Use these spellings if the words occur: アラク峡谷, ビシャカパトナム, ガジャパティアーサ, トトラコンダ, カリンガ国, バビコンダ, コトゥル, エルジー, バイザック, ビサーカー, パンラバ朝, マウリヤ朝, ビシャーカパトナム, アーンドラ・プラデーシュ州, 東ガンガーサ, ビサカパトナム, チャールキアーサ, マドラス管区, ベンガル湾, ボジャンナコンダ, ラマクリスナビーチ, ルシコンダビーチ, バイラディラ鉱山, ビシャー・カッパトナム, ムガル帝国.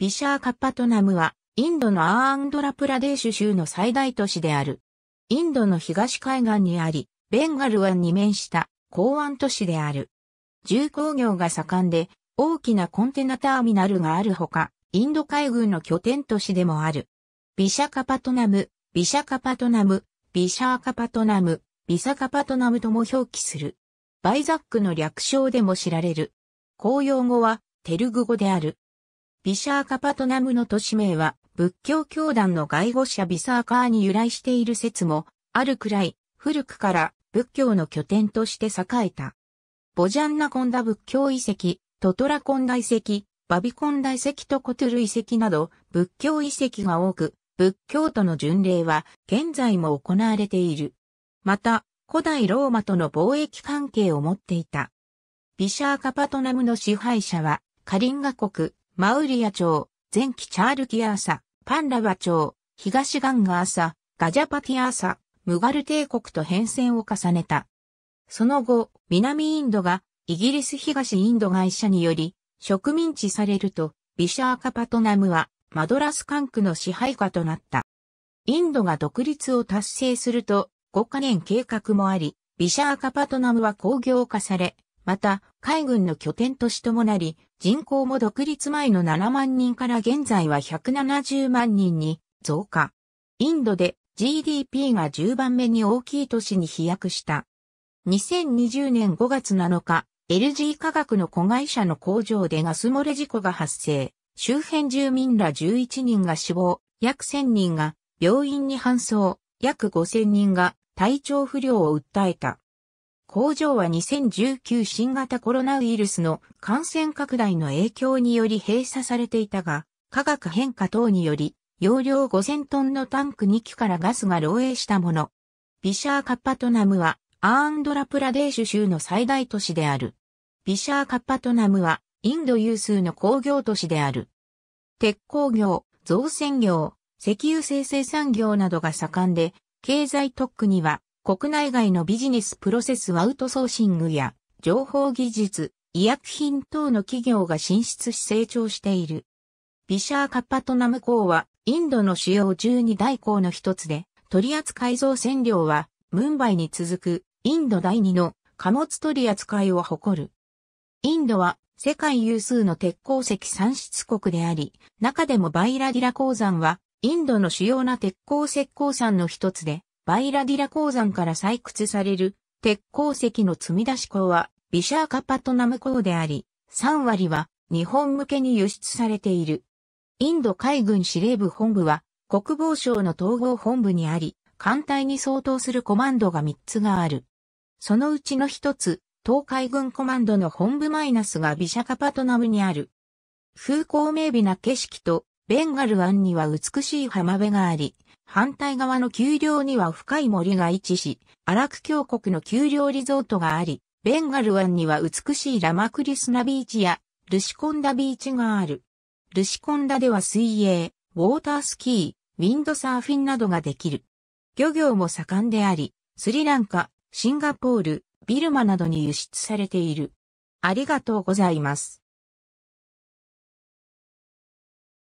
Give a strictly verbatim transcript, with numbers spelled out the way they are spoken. ビシャー・カッパトナムは、インドのアーンドラプラデーシュ州の最大都市である。インドの東海岸にあり、ベンガル湾に面した港湾都市である。重工業が盛んで、大きなコンテナターミナルがあるほか、インド海軍の拠点都市でもある。ビシャカパトナム、ビシャカパトナム、ビシャーカパトナム、ビサカパトナムとも表記する。バイザックの略称でも知られる。公用語は、テルグ語である。ビシャーカパトナムの都市名は、仏教教団の外語者ビサーカーに由来している説も、あるくらい、古くから仏教の拠点として栄えた。ボジャンナコンダ仏教遺跡、トトラコンダ遺跡、バビコンダ遺跡とコトゥル遺跡など、仏教遺跡が多く、仏教徒の巡礼は、現在も行われている。また、古代ローマとの貿易関係を持っていた。ビシャーカパトナムの支配者は、カリンガ国、マウリヤ朝、前期チャールキアーサ、パンラバ朝、東ガンガーサ、ガジャパティアーサ、ムガル帝国と変遷を重ねた。その後、南インドがイギリス東インド会社により植民地されると、ビシャーカパトナムはマドラス管区の支配下となった。インドが独立を達成すると、ごかねん計画もあり、ビシャーカパトナムは工業化され、また海軍の拠点都市ともなり、人口も独立前のななまんにんから現在はひゃくななじゅうまんにんに増加。インドで ジーディーピー がじゅうばんめに大きい都市に飛躍した。にせんにじゅうねんごがつなのか、エルジー 化学の子会社の工場でガス漏れ事故が発生。周辺住民らじゅういちにんが死亡、約せんにんが病院に搬送、約ごせんにんが体調不良を訴えた。工場はにせんじゅうきゅう新型コロナウイルスの感染拡大の影響により閉鎖されていたが、化学変化等により、容量ごせんトンのタンクにきからガスが漏洩したもの。ビシャーカパトナムは、アーンドラプラデーシュ州の最大都市である。ビシャーカパトナムはインド有数の工業都市である。鉄鋼業、造船業、石油精製産業などが盛んで、経済特区には国内外のビジネスプロセスアウトソーシングや情報技術、医薬品等の企業が進出し成長している。ビシャーカパトナム港はインドの主要じゅうにだいこうの一つで、取扱造船量はムンバイに続くインドだいにの貨物取扱いを誇る。インドは世界有数の鉄鉱石産出国であり、中でもバイラディラ鉱山はインドの主要な鉄鉱石鉱山の一つで、バイラディラ鉱山から採掘される鉄鉱石の積み出し港はビシャーカパトナム港であり、さんわりは日本向けに輸出されている。インド海軍司令部本部は国防省の統合本部にあり、艦隊に相当するコマンドがみっつがある。そのうちの一つ、東海軍コマンドの本部マイナスがビシャカパトナムにある。風光明媚な景色とベンガル湾には美しい浜辺があり、反対側の丘陵には深い森が位置し、アラク峡谷の丘陵リゾートがあり、ベンガル湾には美しいラマクリスナビーチやルシコンダビーチがある。ルシコンダでは水泳、ウォータースキー、ウィンドサーフィンなどができる。漁業も盛んであり、スリランカ、シンガポール、ビルマなどに輸出されている。ありがとうございます。